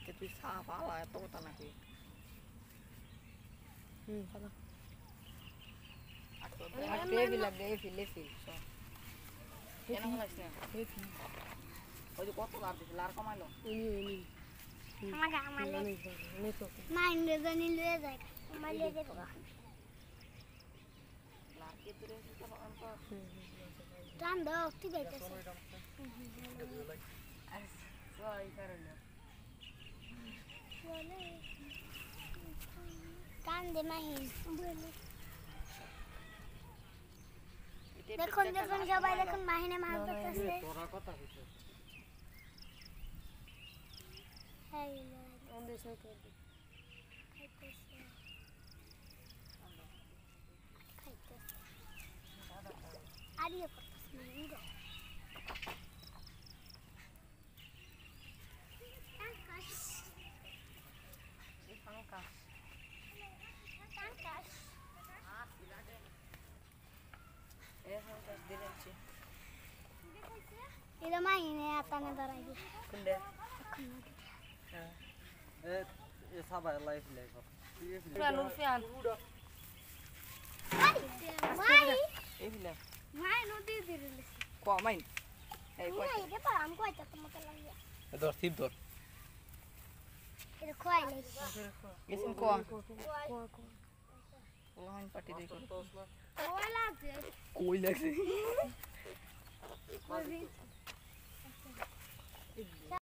Cái tui xa phá là tốt ta nè kìa. Phá ta. A grave là grave lê phí. Cái nó là xe. Lê phí. Ôi dù có tốt là thì lá có mai lộ. Mà gà mà lê. Mà anh đưa ra nên lê rồi. Mà lê lê phá. Lá kia tui lê phí cho bọn em phá. Làm được, tui gây cho xe. As well, I don't know. Can't imagine. They couldn't even go by the combine and have the same. Hey, on this one. Are you going to? Ele imagina a tana da raíz. Quando? É, eu sabia life legal. Para não fiar. Mãe não diz isso. Qual mãe? É qual? Mãe, que para amor está tomando lá. É dor, sim dor. É qual? Esse é qual? Olá, mãe, parti de qual? Qual é? Qual é? Qual é?